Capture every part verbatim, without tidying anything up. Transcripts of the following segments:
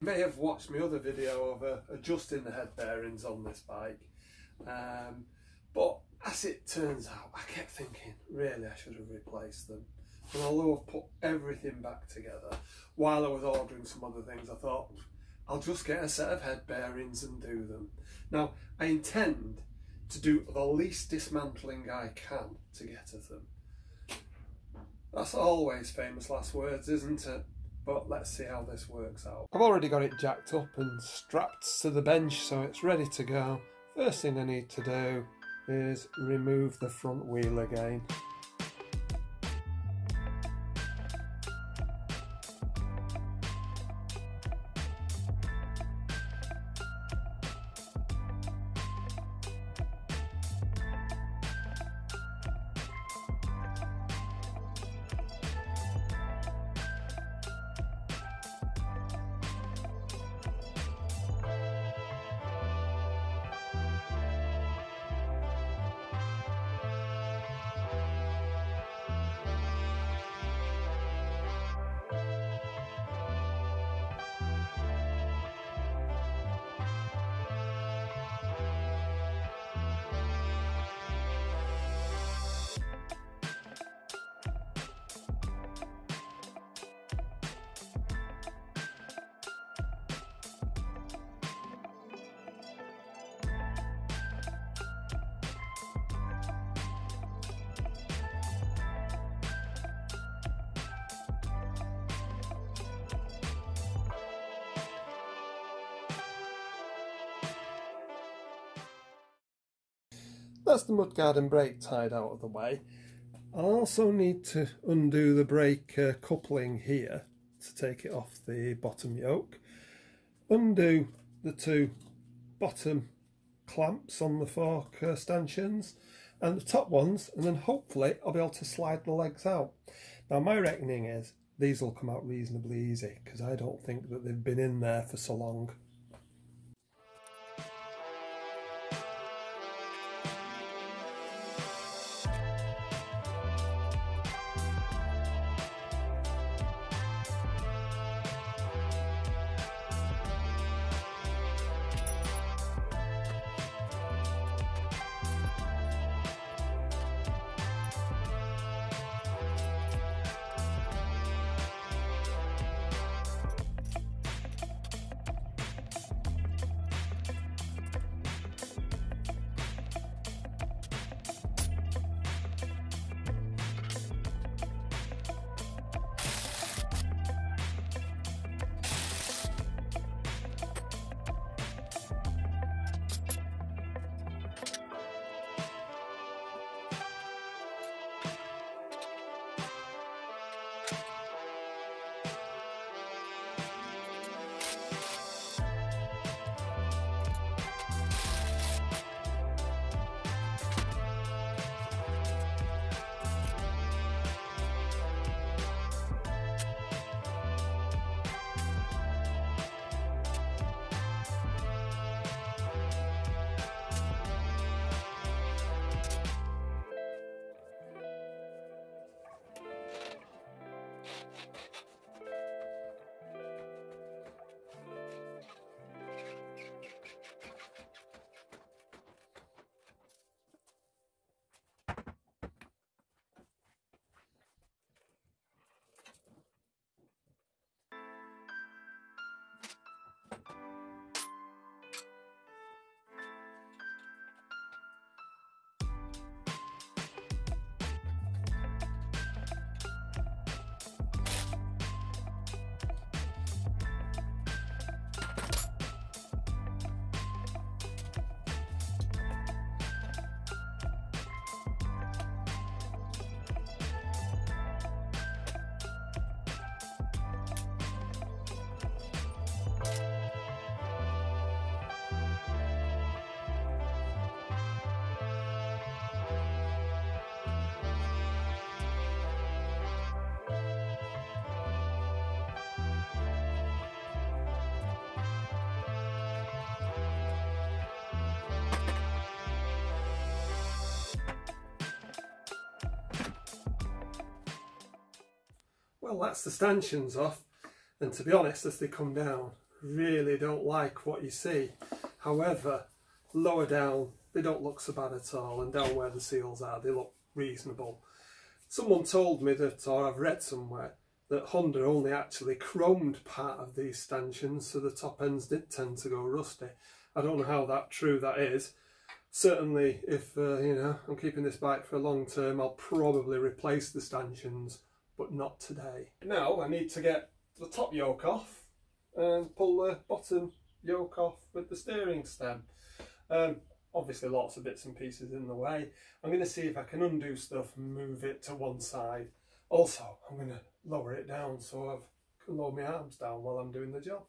You may have watched my other video of uh, adjusting the head bearings on this bike, um, but as it turns out, I kept thinking, really, I should have replaced them. And although I've put everything back together, while I was ordering some other things, I thought, I'll just get a set of head bearings and do them. Now, I intend to do the least dismantling I can to get at them. That's always famous last words, isn't it? But let's see how this works out. I've already got it jacked up and strapped to the bench, so it's ready to go. First thing I need to do is remove the front wheel again. That's the mudguard and brake tied out of the way. I also need to undo the brake uh, coupling here to take it off the bottom yoke. Undo the two bottom clamps on the fork uh, stanchions and the top ones, and then hopefully I'll be able to slide the legs out. Now, my reckoning is these will come out reasonably easy because I don't think that they've been in there for so long. Well, that's the stanchions off, and to be honest, as they come down, really don't like what you see. However, lower down they don't look so bad at all, and down where the seals are they look reasonable. Someone told me that, or I've read somewhere, that Honda only actually chromed part of these stanchions, so the top ends did tend to go rusty. I don't know how that true that is. Certainly, if uh, you know, I'm keeping this bike for a long term, I'll probably replace the stanchions, but not today. Now I need to get the top yoke off and pull the bottom yoke off with the steering stem. Um, obviously lots of bits and pieces in the way. I'm going to see if I can undo stuff and move it to one side. Also, I'm going to lower it down so I can lower my arms down while I'm doing the job.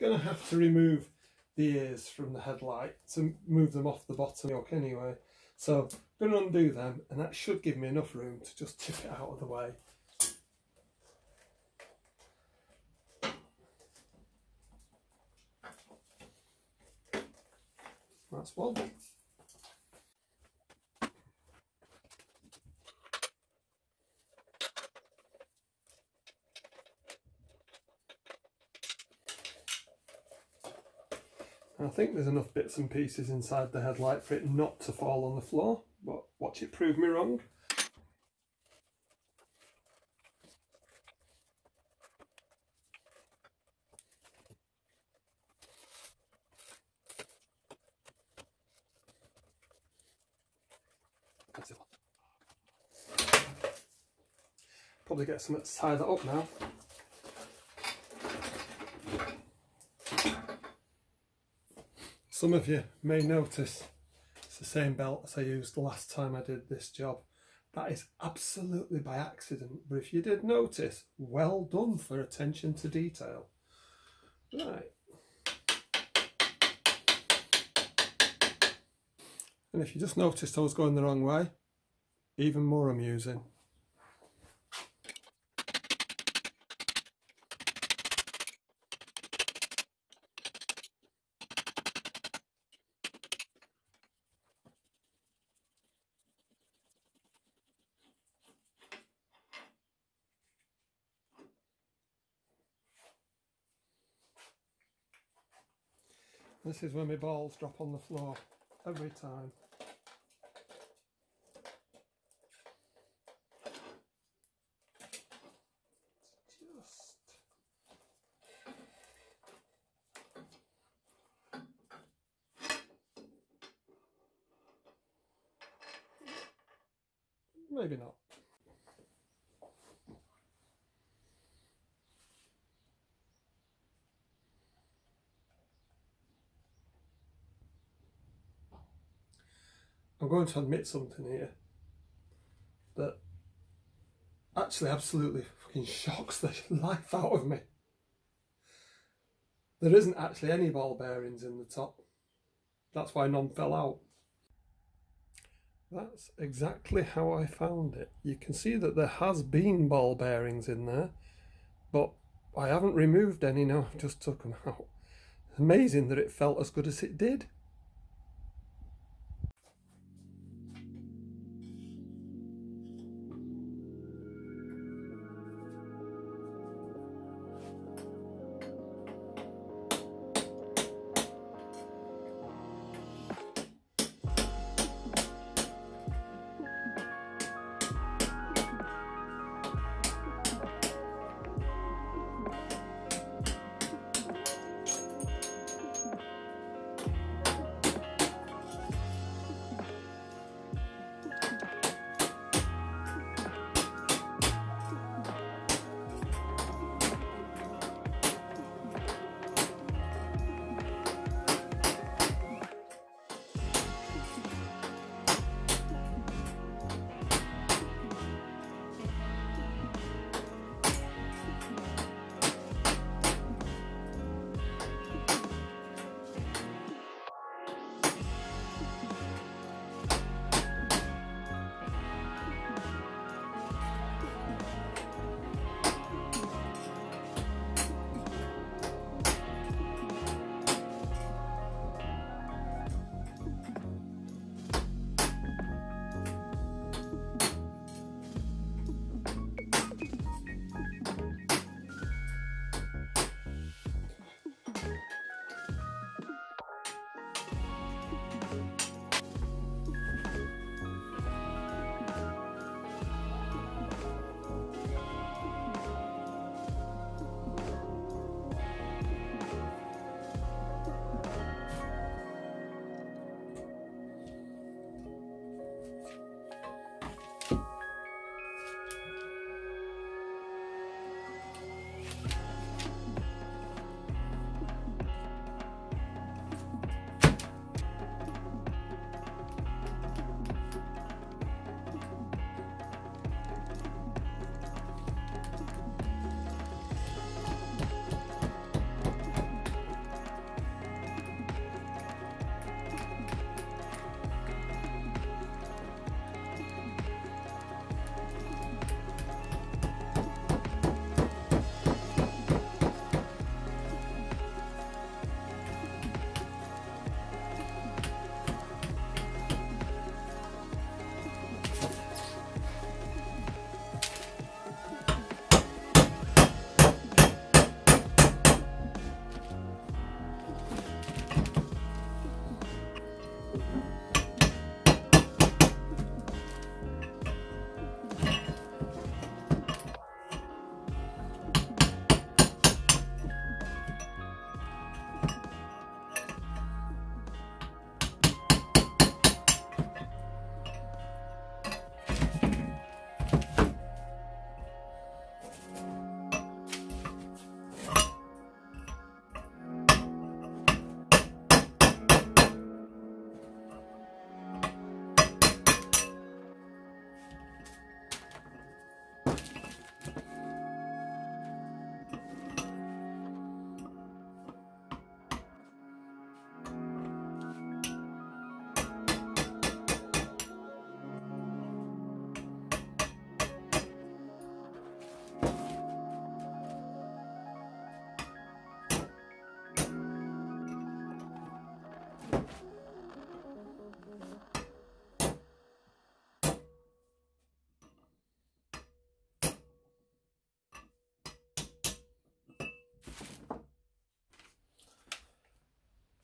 Gonna have to remove the ears from the headlight to move them off the bottom yoke anyway, so I'm gonna undo them, and that should give me enough room to just tip it out of the way. That's one. I think there's enough bits and pieces inside the headlight for it not to fall on the floor, but watch it prove me wrong. Probably get something to tie that up now. Some of you may notice it's the same belt as I used the last time I did this job. That is absolutely by accident, but if you did notice, well done for attention to detail. Right. And if you just noticed I was going the wrong way, even more amusing. This is where my balls drop on the floor every time. Just maybe not. I'm going to admit something here that actually absolutely fucking shocks the life out of me. There isn't actually any ball bearings in the top. That's why none fell out. That's exactly how I found it. You can see that there has been ball bearings in there, but I haven't removed any now, I've just took them out. It's amazing that it felt as good as it did.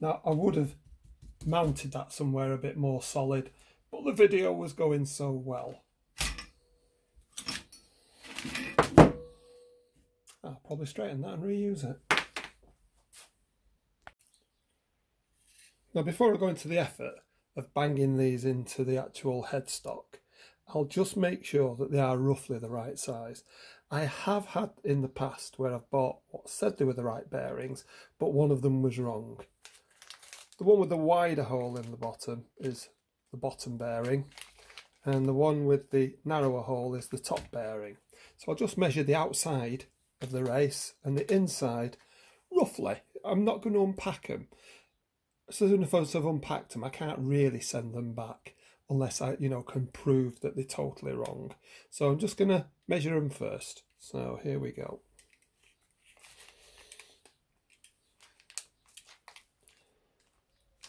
Now I would have mounted that somewhere a bit more solid, but the video was going so well. I'll probably straighten that and reuse it. Now before I go into the effort of banging these into the actual headstock, I'll just make sure that they are roughly the right size. I have had in the past where I've bought what said they were the right bearings, but one of them was wrong. The one with the wider hole in the bottom is the bottom bearing, and the one with the narrower hole is the top bearing. So I'll just measure the outside of the race and the inside roughly. I'm not going to unpack them. So as soon as I've unpacked them, I can't really send them back unless I, you know, can prove that they're totally wrong. So I'm just going to measure them first. So here we go.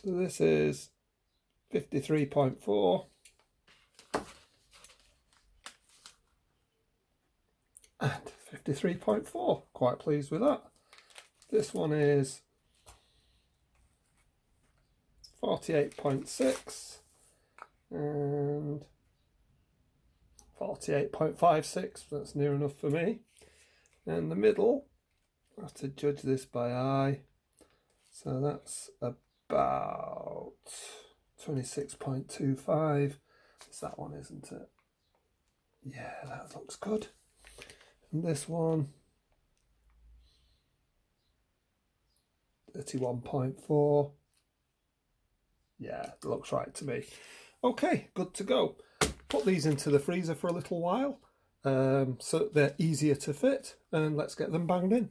So this is fifty-three point four. And fifty-three point four, quite pleased with that. This one is forty-eight point six. And forty-eight point five six, that's near enough for me. And the middle, I have to judge this by eye, so that's about twenty-six point two five. It's that one, isn't it? Yeah, that looks good. And this one, thirty-one point four. Yeah, it looks right to me. Okay, good to go. Put these into the freezer for a little while um, so that they're easier to fit, and let's get them banged in.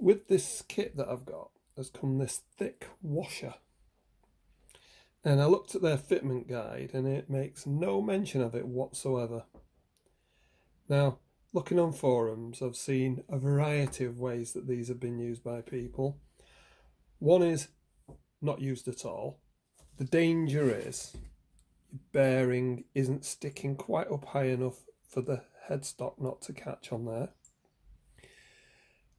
With this kit that I've got has come this thick washer, and I looked at their fitment guide and it makes no mention of it whatsoever. Now, looking on forums, I've seen a variety of ways that these have been used by people. One is not used at all. The danger is your bearing isn't sticking quite up high enough for the headstock not to catch on there.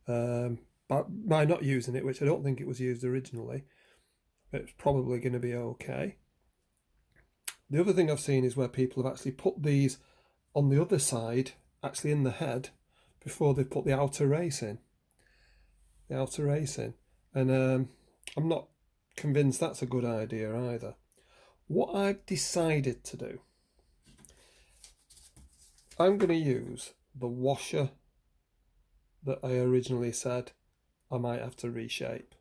Um, but by not using it, which I don't think it was used originally, it's probably going to be okay. The other thing I've seen is where people have actually put these on the other side, actually in the head, before they put the outer race in. The outer race in. And um, I'm not convinced that's a good idea either. What I've decided to do, I'm going to use the washer that I originally said I might have to reshape.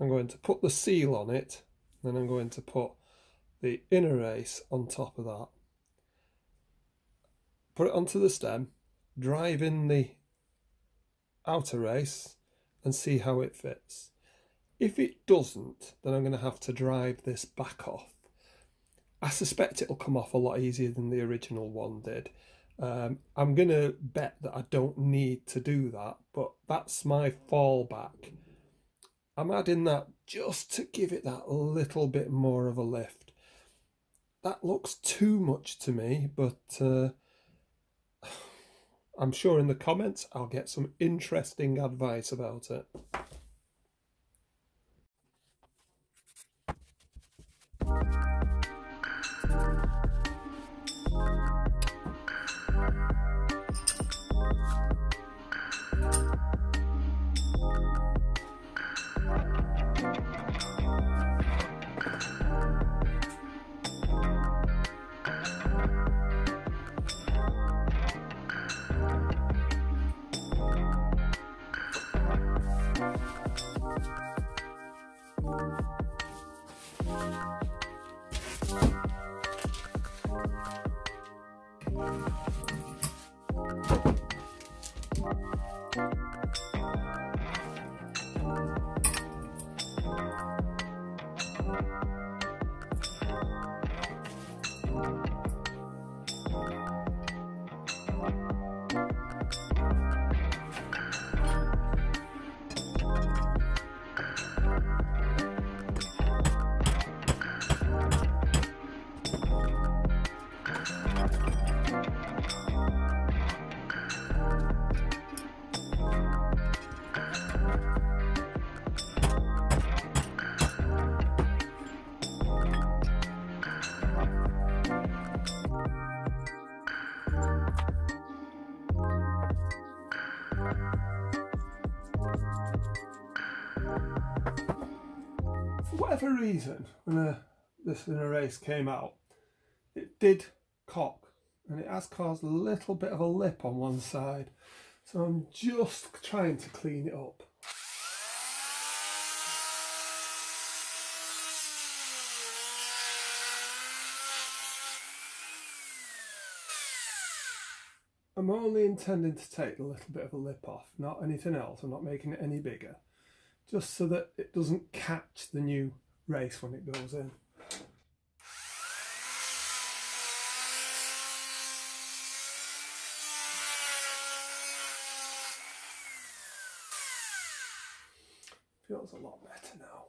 I'm going to put the seal on it, then I'm going to put the inner race on top of that. Put it onto the stem, drive in the outer race and see how it fits. If it doesn't, then I'm going to have to drive this back off. I suspect it'll come off a lot easier than the original one did. Um, I'm going to bet that I don't need to do that, but that's my fallback. I'm adding that just to give it that little bit more of a lift. That looks too much to me, but uh, I'm sure in the comments I'll get some interesting advice about it. whatever reason, when a, this in a race came out, it did cock, and it has caused a little bit of a lip on one side, so I'm just trying to clean it up. I'm only intending to take a little bit of a lip off, not anything else. I'm not making it any bigger, just so that it doesn't catch the new race when it goes in. Feels a lot better now.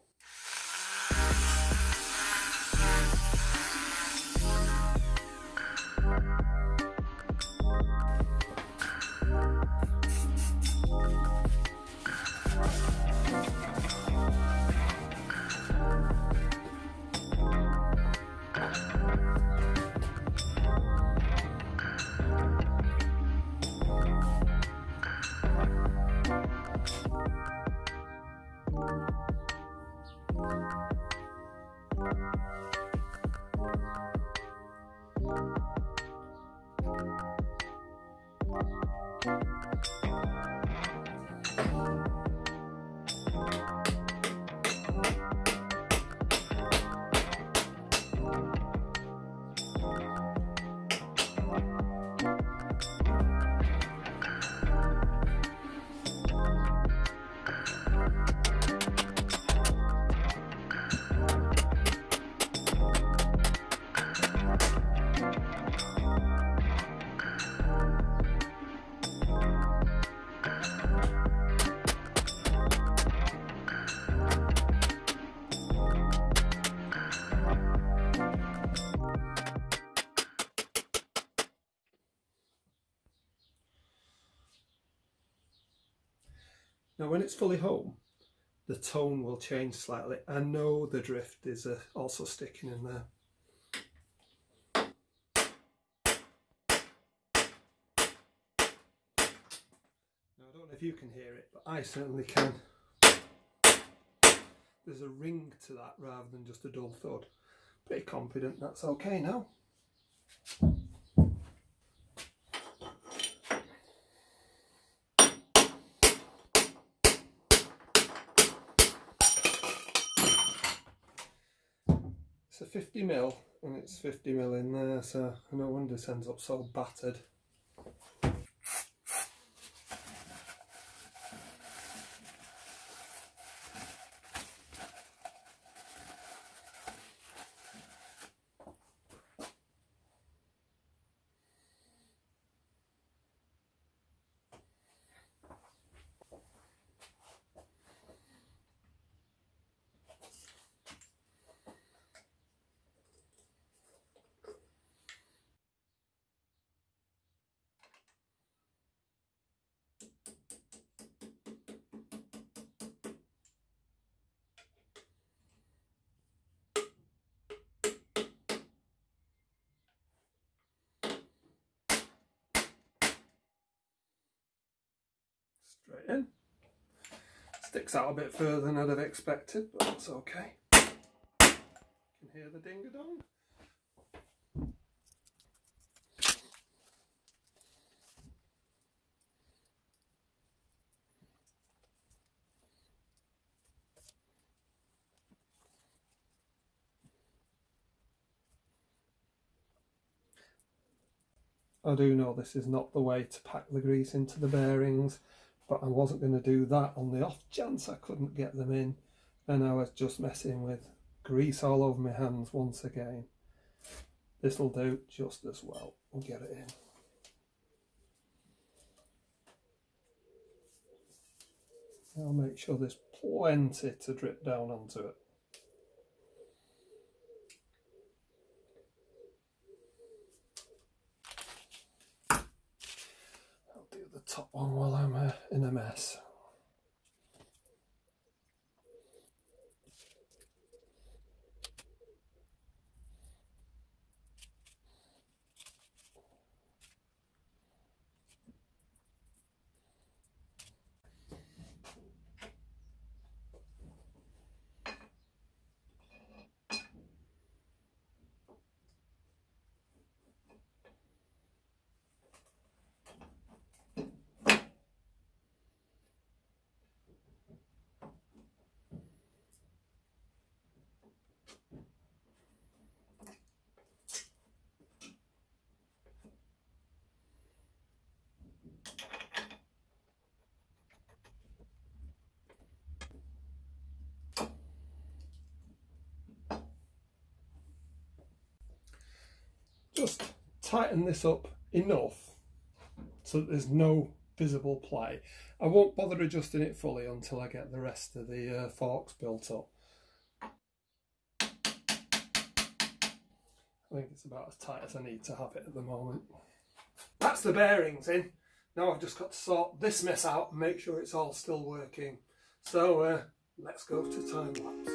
Now when it's fully home, the tone will change slightly. I know the drift is uh, also sticking in there. Now I don't know if you can hear it, but I certainly can. There's a ring to that rather than just a dull thud. Pretty confident that's okay now. It's a fifty mil and it's fifty mil in there, so no wonder this ends up so battered. Straight in. Sticks out a bit further than I'd have expected, but that's okay. You can hear the ding-a-dong. I do know this is not the way to pack the grease into the bearings, but I wasn't going to do that on the off chance I couldn't get them in, and I was just messing with grease all over my hands once again. This will do just as well. We'll get it in. I'll make sure there's plenty to drip down onto it. Top one while I'm uh, in a mess. just tighten this up enough so that there's no visible play. I won't bother adjusting it fully until I get the rest of the uh, forks built up. I think it's about as tight as I need to have it at the moment. That's the bearings in. Now I've just got to sort this mess out and make sure it's all still working. So uh, let's go to time lapse.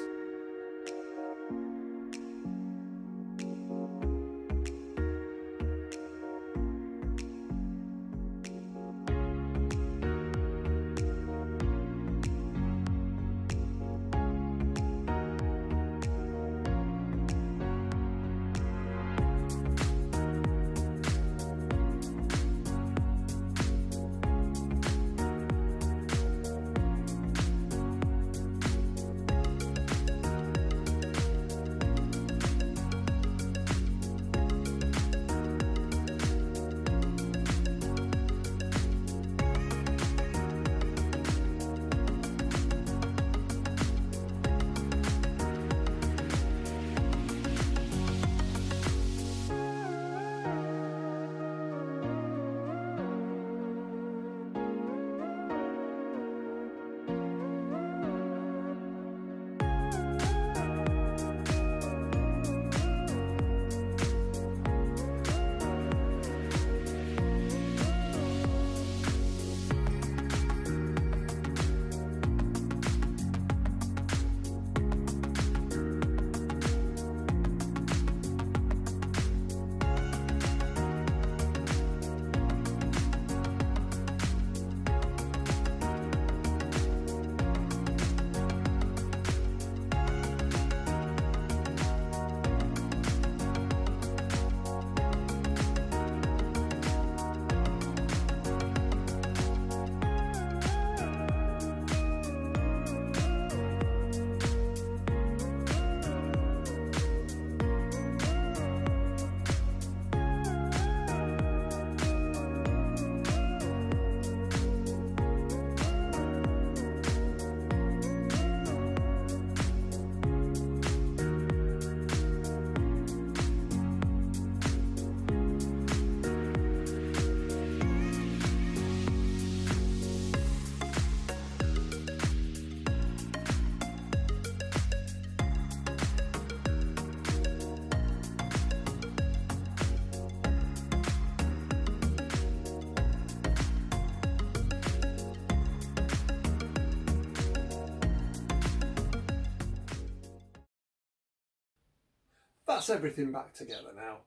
That's everything back together now.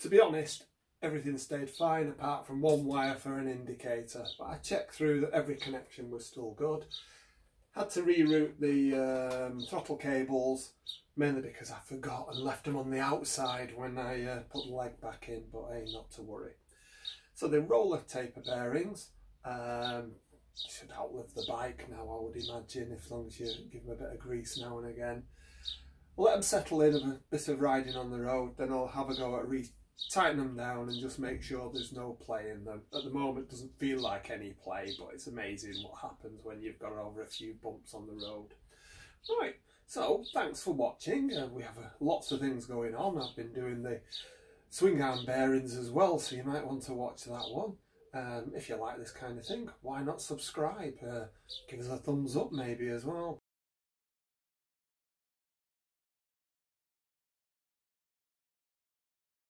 To be honest, everything stayed fine apart from one wire for an indicator, but I checked through that every connection was still good. Had to reroute the um, throttle cables, mainly because I forgot and left them on the outside when I uh, put the leg back in, but hey, not to worry. So the roller taper bearings um, should outlive the bike now, I would imagine, as long as you give them a bit of grease now and again. Let them settle in a bit of riding on the road, then I'll have a go at re-tighten them down and just make sure there's no play in them. At the moment it doesn't feel like any play, but it's amazing what happens when you've got over a few bumps on the road. Right, so thanks for watching. Uh, we have uh, lots of things going on. I've been doing the swing arm bearings as well, so you might want to watch that one. Um, if you like this kind of thing, why not subscribe? Uh, give us a thumbs up maybe as well.